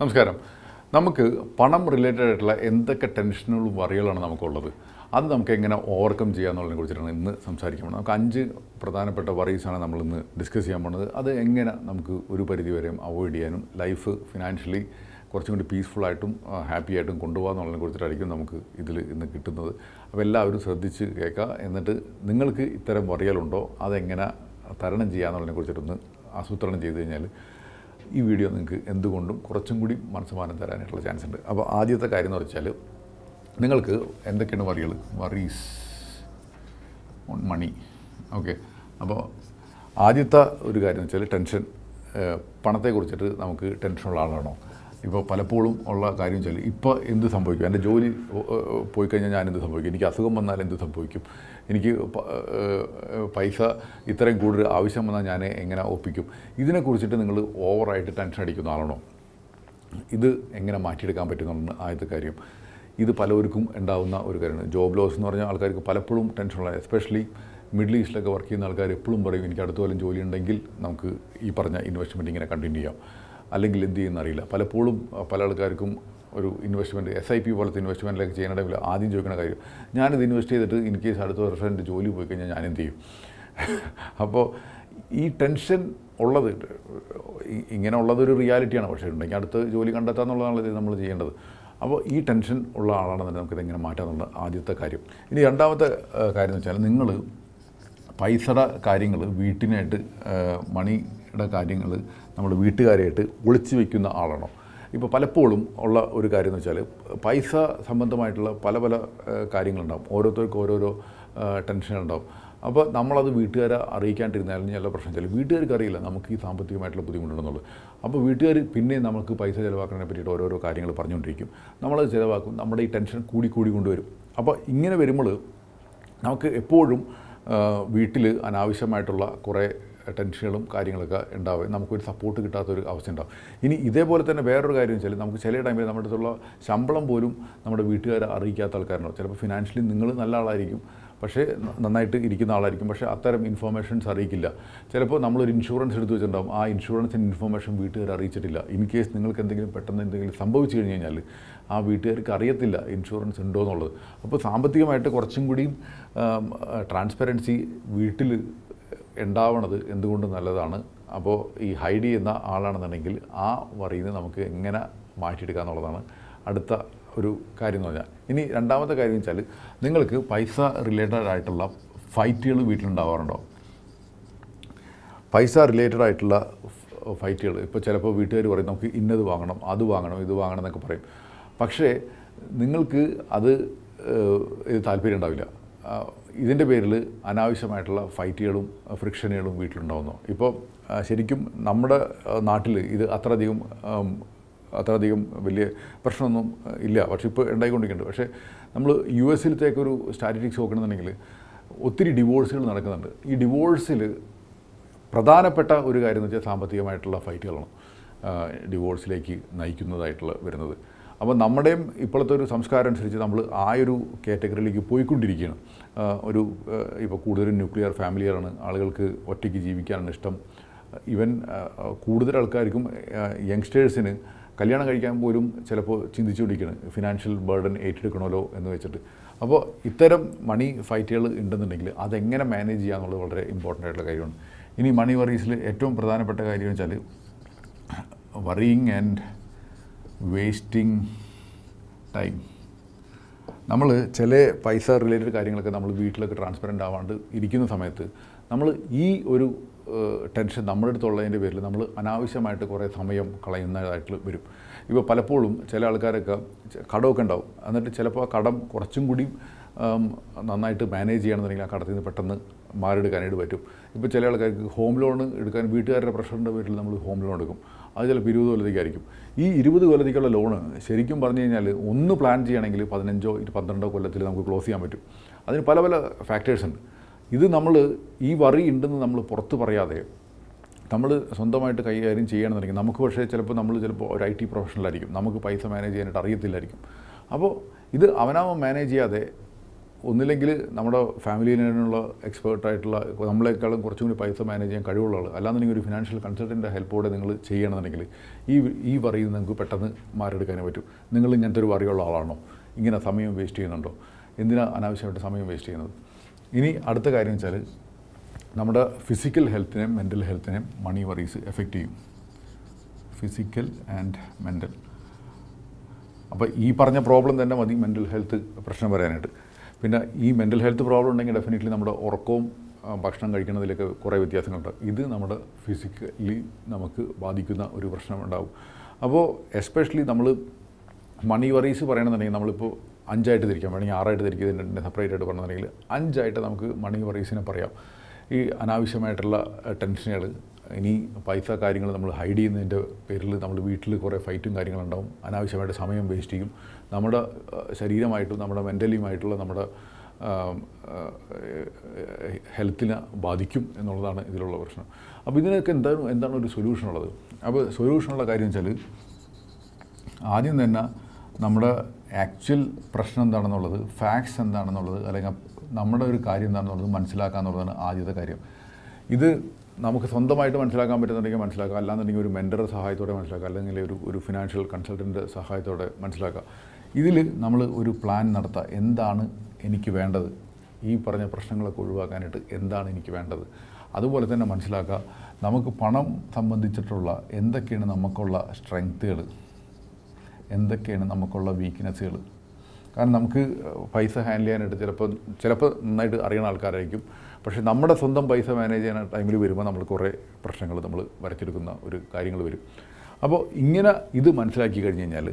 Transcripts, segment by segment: നമസ്കാരം. നമുക്ക് പണം റിലേറ്റഡ് ആയിട്ടുള്ള എന്തൊക്കെ ടെൻഷനുകളും വറികളാണ് നമുക്കുള്ളത്, അത് നമുക്ക് എങ്ങനെ ഓവർകം ചെയ്യാമെന്നുള്ളതിനെ കുറിച്ചിട്ടാണ് ഇന്ന് സംസാരിക്കാൻ പോകുന്നത്. നമുക്ക് 5 പ്രധാനപ്പെട്ട വറീസാണ് നമ്മളിന്ന് ഡിസ്കസ് ചെയ്യാൻ പോകുന്നത്. അത് എങ്ങനെ നമുക്ക് ഒരു പരിധിവരെയും അവോയ്ഡ് ചെയ്യാനും ലൈഫ് ഫിനാൻഷ്യലി കുറച്ചും കൂടി പീസ്ഫുള്ളായിട്ടും ഹാപ്പി ആയിട്ടും കൊണ്ടുപോകാമെന്നുള്ളതിനെ കുറിച്ചിട്ടായിരിക്കും നമുക്ക് ഇതിൽ ഇന്ന് കിട്ടുന്നത്. അപ്പോൾ എല്ലാവരും ശ്രദ്ധിച്ച് കേൾക്കുക. എന്നിട്ട് നിങ്ങൾക്ക് ഇത്തരം വറികളുണ്ടോ, അതെങ്ങനെ തരണം ചെയ്യാമെന്നുള്ളതിനെ കുറിച്ചിട്ടൊന്ന് ആസൂത്രണം ചെയ്ത് കഴിഞ്ഞാൽ ഈ വീഡിയോ നിങ്ങൾക്ക് എന്തുകൊണ്ടും കുറച്ചും കൂടി മനസ്സമാനം തരാനായിട്ടുള്ള ചാൻസ് ഉണ്ട്. അപ്പോൾ ആദ്യത്തെ കാര്യം എന്ന് വെച്ചാൽ, നിങ്ങൾക്ക് എന്തൊക്കെയാണ് വറികൾ, വറീസ് ഓൺ മണി. ഓക്കെ, അപ്പോൾ ആദ്യത്തെ ഒരു കാര്യം എന്ന് വെച്ചാൽ ടെൻഷൻ. പണത്തെ കുറിച്ചിട്ട് നമുക്ക് ടെൻഷനുള്ള ആളാണോ? ഇപ്പോൾ പലപ്പോഴും ഉള്ള കാര്യം വെച്ചാൽ, ഇപ്പോൾ എന്ത് സംഭവിക്കും, എൻ്റെ ജോലി പോയി കഴിഞ്ഞാൽ ഞാൻ എന്ത് സംഭവിക്കും, എനിക്ക് അസുഖം വന്നാൽ എന്ത് സംഭവിക്കും, എനിക്ക് പൈസ ഇത്രയും കൂടുതൽ ആവശ്യം വന്നാൽ ഞാൻ എങ്ങനെ ഒപ്പിക്കും, ഇതിനെക്കുറിച്ചിട്ട് നിങ്ങൾ ഓവറായിട്ട് ടെൻഷൻ അടിക്കുന്ന ആളാണോ? ഇത് എങ്ങനെ മാറ്റിയെടുക്കാൻ പറ്റുമെന്നാണ് ആദ്യത്തെ കാര്യം. ഇത് പലവർക്കും ഉണ്ടാകുന്ന ഒരു കാര്യമാണ്. ജോബ് ലോസ് എന്ന് പറഞ്ഞാൽ ആൾക്കാർക്ക് പലപ്പോഴും ടെൻഷനുള്ള, എസ്പെഷ്യലി മിഡിൽ ഈസ്റ്റിലൊക്കെ വർക്ക് ചെയ്യുന്ന ആൾക്കാർ എപ്പോഴും പറയും, എനിക്ക് അടുത്ത കൊല്ലം ജോലി ഉണ്ടെങ്കിൽ നമുക്ക് ഈ പറഞ്ഞ ഇൻവെസ്റ്റ്മെൻറ്റ് ഇങ്ങനെ കണ്ടിന്യൂ ചെയ്യാം, അല്ലെങ്കിൽ എന്ത് ചെയ്യുന്നറിയില്ല. പലപ്പോഴും പല ആൾക്കാർക്കും ഒരു ഇൻവെസ്റ്റ്മെൻറ്റ്, SIP പോലത്തെ ഇൻവെസ്റ്റ്മെൻറ്റിലൊക്കെ ചെയ്യണ ടൈമിൽ ആദ്യം ചോദിക്കുന്ന കാര്യം, ഞാനിത് ഇൻവെസ്റ്റ് ചെയ്തിട്ട് ഇൻ കേസ് അടുത്ത വർഷം എൻ്റെ ജോലി പോയി കഴിഞ്ഞാൽ ഞാൻ എന്ത് ചെയ്യും? അപ്പോൾ ഈ ടെൻഷൻ ഉള്ളത്, ഇങ്ങനെ ഉള്ളതൊരു റിയാലിറ്റിയാണ്. പക്ഷേ ഉണ്ടെങ്കിൽ അടുത്ത ജോലി കണ്ടെത്തുക എന്നുള്ളതാണ് നമ്മൾ ചെയ്യേണ്ടത്. അപ്പോൾ ഈ ടെൻഷൻ ഉള്ള ആളാണെന്നുണ്ടെങ്കിൽ നമുക്കിത് എങ്ങനെ മാറ്റാമെന്നുള്ള ആദ്യത്തെ കാര്യം. ഇനി രണ്ടാമത്തെ കാര്യം എന്ന് വെച്ചാൽ, നിങ്ങൾ പൈസയുടെ കാര്യങ്ങൾ, വീട്ടിനായിട്ട് മണിയുടെ കാര്യങ്ങൾ നമ്മൾ വീട്ടുകാരായിട്ട് ഒളിച്ചു വയ്ക്കുന്ന ആളാണോ? ഇപ്പോൾ പലപ്പോഴും ഉള്ള ഒരു കാര്യം എന്ന് വെച്ചാൽ, പൈസ സംബന്ധമായിട്ടുള്ള പല പല കാര്യങ്ങളുണ്ടാകും, ഓരോരുത്തർക്കും ഓരോരോ ടെൻഷനുണ്ടാകും. അപ്പോൾ നമ്മളത് വീട്ടുകാരെ അറിയിക്കാണ്ടിരുന്നാലും ചില പ്രശ്നം വെച്ചാൽ വീട്ടുകാർക്ക് അറിയില്ല നമുക്ക് ഈ സാമ്പത്തികമായിട്ടുള്ള ബുദ്ധിമുട്ടുണ്ടെന്നുള്ളത്. അപ്പോൾ വീട്ടുകാർ പിന്നെ നമുക്ക് പൈസ ചിലവാക്കുന്നതിനെ പറ്റിയിട്ട് ഓരോരോ കാര്യങ്ങൾ പറഞ്ഞുകൊണ്ടിരിക്കും, നമ്മളത് ചിലവാക്കും, നമ്മുടെ ഈ ടെൻഷൻ കൂടി കൊണ്ടുവരും. അപ്പോൾ ഇങ്ങനെ വരുമ്പോൾ നമുക്ക് എപ്പോഴും വീട്ടിൽ അനാവശ്യമായിട്ടുള്ള കുറേ ടെൻഷനുകളും കാര്യങ്ങളൊക്കെ ഉണ്ടാവുകയും നമുക്കൊരു സപ്പോർട്ട് കിട്ടാത്തൊരു അവസ്ഥ ഉണ്ടാവും. ഇനി ഇതേപോലെ തന്നെ വേറൊരു കാര്യം വെച്ചാൽ, നമുക്ക് ചില ടൈമിൽ നമ്മുടെ അടുത്തുള്ള ശമ്പളം പോലും നമ്മുടെ വീട്ടുകാരെ അറിയിക്കാത്ത ആൾക്കാരുണ്ടാവും. ചിലപ്പോൾ ഫിനാൻഷ്യലി നിങ്ങൾ നല്ല ആളായിരിക്കും, പക്ഷേ നന്നായിട്ട് ഇരിക്കുന്ന ആളായിരിക്കും, പക്ഷേ അത്തരം ഇൻഫോർമേഷൻസ് അറിയിക്കില്ല. ചിലപ്പോൾ നമ്മളൊരു ഇൻഷുറൻസ് എടുത്ത് വെച്ചിട്ടുണ്ടാകും, ആ ഇൻഷുറൻസിൻ്റെ ഇൻഫോർമേഷൻ വീട്ടുകാർ അറിയിച്ചിട്ടില്ല. ഇൻ കേസ് നിങ്ങൾക്ക് എന്തെങ്കിലും പെട്ടെന്ന് എന്തെങ്കിലും സംഭവിച്ചു കഴിഞ്ഞ് കഴിഞ്ഞാൽ ആ വീട്ടുകാർക്ക് അറിയത്തില്ല ഇൻഷുറൻസ് ഉണ്ടോ എന്നുള്ളത്. അപ്പോൾ സാമ്പത്തികമായിട്ട് കുറച്ചും കൂടിയും ട്രാൻസ്പെറൻസി വീട്ടിൽ ഉണ്ടാവണത് എന്തുകൊണ്ട് നല്ലതാണ്. അപ്പോൾ ഈ ഹൈഡ് ചെയ്യുന്ന ആളാണെന്നുണ്ടെങ്കിൽ ആ വറിയിൽ നമുക്ക് എങ്ങനെ മാറ്റിയെടുക്കുക എന്നുള്ളതാണ് അടുത്ത ഒരു കാര്യം എന്ന് പറഞ്ഞാൽ. ഇനി രണ്ടാമത്തെ കാര്യം എന്ന് വെച്ചാൽ, നിങ്ങൾക്ക് പൈസ റിലേറ്റഡ് ആയിട്ടുള്ള ഫൈറ്റുകൾ വീട്ടിലുണ്ടാവാറുണ്ടോ? പൈസ റിലേറ്റഡ് ആയിട്ടുള്ള ഫൈറ്റുകൾ, ഇപ്പോൾ ചിലപ്പോൾ വീട്ടുകാർ പറയും നമുക്ക് ഇന്നത് വാങ്ങണം, അത് വാങ്ങണം, ഇത് വാങ്ങണം എന്നൊക്കെ പറയും. പക്ഷേ നിങ്ങൾക്ക് അത് താല്പര്യം ഉണ്ടാവില്ല. ഇതിൻ്റെ പേരിൽ അനാവശ്യമായിട്ടുള്ള ഫൈറ്റുകളും ഫ്രിക്ഷനുകളും വീട്ടിലുണ്ടാവുന്നു. ഇപ്പോൾ ശരിക്കും നമ്മുടെ നാട്ടിൽ ഇത് അത്രയധികം വലിയ പ്രശ്നമൊന്നും ഇല്ല, പക്ഷേ ഇപ്പോൾ ഉണ്ടായിക്കൊണ്ടിരിക്കുന്നുണ്ട്. പക്ഷേ നമ്മൾ US-ലത്തേക്കൊരു സ്റ്റാറ്റിസ്റ്റിക്സ് നോക്കണമെന്നുണ്ടെങ്കിൽ ഒത്തിരി ഡിവോഴ്സുകൾ നടക്കുന്നുണ്ട്. ഈ ഡിവോഴ്സിൽ പ്രധാനപ്പെട്ട ഒരു കാര്യം എന്ന് വെച്ചാൽ സാമ്പത്തികമായിട്ടുള്ള ഫൈറ്റുകളാണ് ഡിവോഴ്സിലേക്ക് നയിക്കുന്നതായിട്ടുള്ള വരുന്നത്. അപ്പോൾ നമ്മുടെയും ഇപ്പോഴത്തെ ഒരു സംസ്കാരം അനുസരിച്ച് നമ്മൾ ആ ഒരു കാറ്റഗറിയിലേക്ക് പോയിക്കൊണ്ടിരിക്കുകയാണ്. ഒരു ഇപ്പോൾ കൂടുതലും ന്യൂക്ലിയർ ഫാമിലിയാണ്, ആളുകൾക്ക് ഒറ്റയ്ക്ക് ജീവിക്കാനാണ് ഇഷ്ടം. ഈവൻ കൂടുതൽ ആൾക്കാർക്കും യങ്സ്റ്റേഴ്സിന് കല്യാണം കഴിക്കാൻ പോലും ചിലപ്പോൾ ചിന്തിച്ചുകൊണ്ടിരിക്കുകയാണ്, ഫിനാൻഷ്യൽ ബർഡൻ ഏറ്റെടുക്കണമല്ലോ എന്ന് വെച്ചിട്ട്. അപ്പോൾ ഇത്തരം മണി ഫൈറ്റുകൾ ഉണ്ടെന്നുണ്ടെങ്കിൽ അതെങ്ങനെ മാനേജ് ചെയ്യുക എന്നുള്ളത് വളരെ ഇമ്പോർട്ടൻ്റ് ആയിട്ടുള്ള കാര്യമാണ്. ഇനി മണി വറീസിൽ ഏറ്റവും പ്രധാനപ്പെട്ട കാര്യം വെച്ചാൽ, വറിയിങ് ആൻഡ് വേസ്റ്റിംഗ് ടൈം. നമ്മൾ ചില പൈസ റിലേറ്റഡ് കാര്യങ്ങളൊക്കെ നമ്മൾ വീട്ടിലൊക്കെ ട്രാൻസ്പെറൻ്റ് ആവാണ്ട് ഇരിക്കുന്ന സമയത്ത് നമ്മൾ ഈ ഒരു ടെൻഷൻ നമ്മുടെ അടുത്തുള്ളതിൻ്റെ പേരിൽ നമ്മൾ അനാവശ്യമായിട്ട് കുറേ സമയം കളയുന്നതായിട്ട് വരും. ഇപ്പോൾ പലപ്പോഴും ചില ആൾക്കാരൊക്കെ കടമൊക്കെ ഉണ്ടാവും, എന്നിട്ട് ചിലപ്പോൾ ആ കടം കുറച്ചും കൂടി നന്നായിട്ട് മാനേജ് ചെയ്യണമെന്നുണ്ടെങ്കിൽ ആ കടത്തിൽ നിന്ന് പെട്ടെന്ന് മാറിയെടുക്കാനായിട്ട് പറ്റും. ഇപ്പോൾ ചില ആൾക്കാർക്ക് ഹോം ലോൺ എടുക്കാൻ വീട്ടുകാരുടെ പ്രഷറിൻ്റെ പേരിൽ നമ്മൾ ഹോം ലോൺ എടുക്കും, അത് ചിലപ്പോൾ 20 കൊല്ലത്തേക്കായിരിക്കും. ഈ 20 കൊല്ലത്തേക്കുള്ള ലോണ് ശരിക്കും പറഞ്ഞു കഴിഞ്ഞാൽ ഒന്ന് പ്ലാൻ ചെയ്യണമെങ്കിൽ 15-12 കൊല്ലത്തിൽ നമുക്ക് ക്ലോസ് ചെയ്യാൻ പറ്റും. അതിന് പല പല ഫാക്ടേഴ്സ് ഉണ്ട്. ഇത് നമ്മൾ ഈ വറി ഉണ്ടെന്ന് നമ്മൾ പുറത്ത് പറയാതെ നമ്മൾ സ്വന്തമായിട്ട് കൈകാര്യം ചെയ്യണമെന്നുണ്ടെങ്കിൽ നമുക്ക് പക്ഷേ ചിലപ്പോൾ ഒരു IT പ്രൊഫഷണലായിരിക്കും, നമുക്ക് പൈസ മാനേജ് ചെയ്യാനായിട്ട് അറിയത്തില്ലായിരിക്കും. അപ്പോൾ ഇത് അവനവൻ മാനേജ് ചെയ്യാതെ family expert title, a financial consultant help physical health, mental health, money worries effective. Physical and mental. This problem is mental health problem. This mental health problem is definitely a physically problem. Especially money worries, we are separated from money worries. This is tension. Any Paisa carrying them hiding in the peril, number wheatlick or a fighting carrying on down, and I shall have a Samium based team, Namada Sarida Mito, Namada mentally Mito, Namada Healthina Badicum, and all that is the lower version. A beginner can then a solution or other. A solution like I didn't tell you Adin then Namada actual Prashna than another, facts and than another, like a Namada Karim than another, Mansila can or other Karim. Either നമുക്ക് സ്വന്തമായിട്ട് മനസ്സിലാക്കാൻ പറ്റുന്നുണ്ടെങ്കിൽ മനസ്സിലാക്കുക അല്ലാന്നുണ്ടെങ്കിൽ ഒരു mentor സഹായത്തോടെ മനസ്സിലാക്കുക അല്ലെങ്കിൽ ഒരു ഫിനാൻഷ്യൽ കൺസൾട്ടന്റ് സഹായത്തോടെ മനസ്സിലാക്കുക ഇതിൽ നമ്മൾ ഒരു പ്ലാൻ നടത്തുക എന്താണ് എനിക്ക് വേണ്ടത് ഈ പറഞ്ഞ പ്രശ്നങ്ങളൊക്കെ ഒഴിവാക്കാനായിട്ട് എന്താണ് എനിക്ക് വേണ്ടത് അതുപോലെ തന്നെ മനസ്സിലാക്കുക നമുക്ക് പണം സംബന്ധിച്ചിട്ടുള്ള എന്തൊക്കെയാണ് നമുക്കുള്ള സ്ട്രെങ്ത്തുകൾ എന്തൊക്കെയാണ് നമുക്കുള്ള വീക്ക്നെസ്സുകൾ കാരണം നമുക്ക് പൈസ ഹാൻഡിൽ ചെയ്യാനായിട്ട് ചിലപ്പോൾ നന്നായിട്ട് അറിയുന്ന ആൾക്കാരായിരിക്കും പക്ഷേ നമ്മുടെ സ്വന്തം പൈസ മാനേജ് ചെയ്യുന്ന ടൈമിൽ വരുമ്പോൾ നമ്മൾ കുറേ പ്രശ്നങ്ങൾ നമ്മൾ വരച്ചെടുക്കുന്ന ഒരു കാര്യങ്ങൾ വരും അപ്പോൾ ഇങ്ങനെ ഇത് മനസ്സിലാക്കി കഴിഞ്ഞു കഴിഞ്ഞാൽ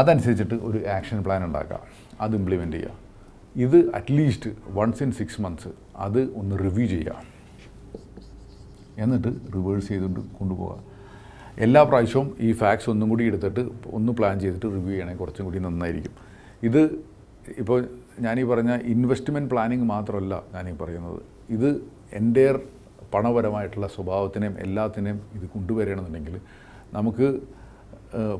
അതനുസരിച്ചിട്ട് ഒരു ആക്ഷൻ പ്ലാൻ ഉണ്ടാക്കുക അത് ഇംപ്ലിമെൻ്റ് ചെയ്യുക ഇത് അറ്റ്ലീസ്റ്റ് വൺസ് ഇൻ 6 months അത് ഒന്ന് റിവ്യൂ ചെയ്യുക എന്നിട്ട് റിവേഴ്സ് ചെയ്തുകൊണ്ട് കൊണ്ടുപോവുക എല്ലാ പ്രാവശ്യവും ഈ ഫാക്ട്സ് ഒന്നും കൂടി എടുത്തിട്ട് ഒന്ന് പ്ലാൻ ചെയ്തിട്ട് റിവ്യൂ ചെയ്യണമെങ്കിൽ കുറച്ചും കൂടി നന്നായിരിക്കും ഇത് ഇപ്പോൾ ഞാനീ പറഞ്ഞ ഇൻവെസ്റ്റ്മെന്റ് പ്ലാനിംഗ് മാത്രമല്ല ഞാനീ പറയുന്നത് ഇത് എൻ്റെയർ പണപരമായിട്ടുള്ള സ്വഭാവത്തിനെയും എല്ലാത്തിനെയും ഇത് കൊണ്ടുവരണമെന്നുണ്ടെങ്കിൽ നമുക്ക്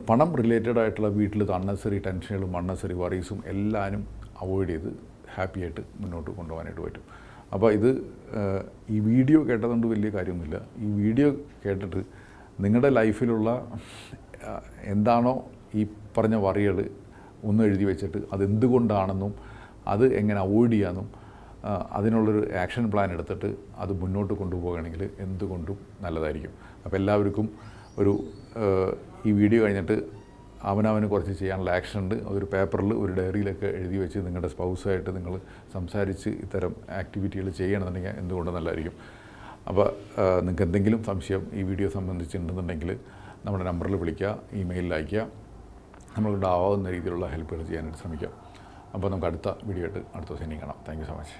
പണം റിലേറ്റഡ് ആയിട്ടുള്ള വീട്ടിൽ അൺനെസറി ടെൻഷനുകളും അൺനെസറി വറീസും എല്ലാനും അവോയ്ഡ് ചെയ്ത് ഹാപ്പി ആയിട്ട് മുന്നോട്ട് കൊണ്ടുപോകാനായിട്ട് പറ്റും അപ്പോൾ ഇത് ഈ വീഡിയോ കേട്ടതുകൊണ്ട് വലിയ കാര്യമൊന്നുമില്ല ഈ വീഡിയോ കേട്ടിട്ട് നിങ്ങളുടെ ലൈഫിലുള്ള എന്താണോ ഈ പറഞ്ഞ വറികൾ ഒന്ന് എഴുതി വെച്ചിട്ട് അത് എന്തുകൊണ്ടാണെന്നും അത് എങ്ങനെ അവോയ്ഡ് ചെയ്യാനും അതിനുള്ളൊരു ആക്ഷൻ പ്ലാൻ എടുത്തിട്ട് അത് മുന്നോട്ട് കൊണ്ടുപോവുകയാണെങ്കിൽ എന്തുകൊണ്ടും നല്ലതായിരിക്കും അപ്പോൾ എല്ലാവർക്കും ഒരു ഈ വീഡിയോ കഴിഞ്ഞിട്ട് അവനവന് കുറച്ച് ചെയ്യാനുള്ള ആക്ഷൻ ഉണ്ട് അതൊരു പേപ്പറിൽ ഒരു ഡയറിയിലൊക്കെ എഴുതി വെച്ച് നിങ്ങളുടെ സ്പൗസായിട്ട് നിങ്ങൾ സംസാരിച്ച് ഇത്തരം ആക്ടിവിറ്റികൾ ചെയ്യണമെന്നുണ്ടെങ്കിൽ എന്തുകൊണ്ടും നല്ലതായിരിക്കും അപ്പോൾ നിങ്ങൾക്ക് എന്തെങ്കിലും സംശയം ഈ വീഡിയോ സംബന്ധിച്ചിട്ടുണ്ടെന്നുണ്ടെങ്കിൽ നമ്മുടെ നമ്പറിൽ വിളിക്കുക ഇമെയിലിൽ അയയ്ക്കുക നമ്മളുടെ ആവുന്ന രീതിയിലുള്ള ഹെൽപ്പുകൾ ചെയ്യാനായിട്ട് ശ്രമിക്കാം അപ്പോൾ നമുക്ക് അടുത്ത വീഡിയോ ആയിട്ട് അടുത്ത ദിവസം ഇനി കാണാം താങ്ക് യു സോ മച്ച്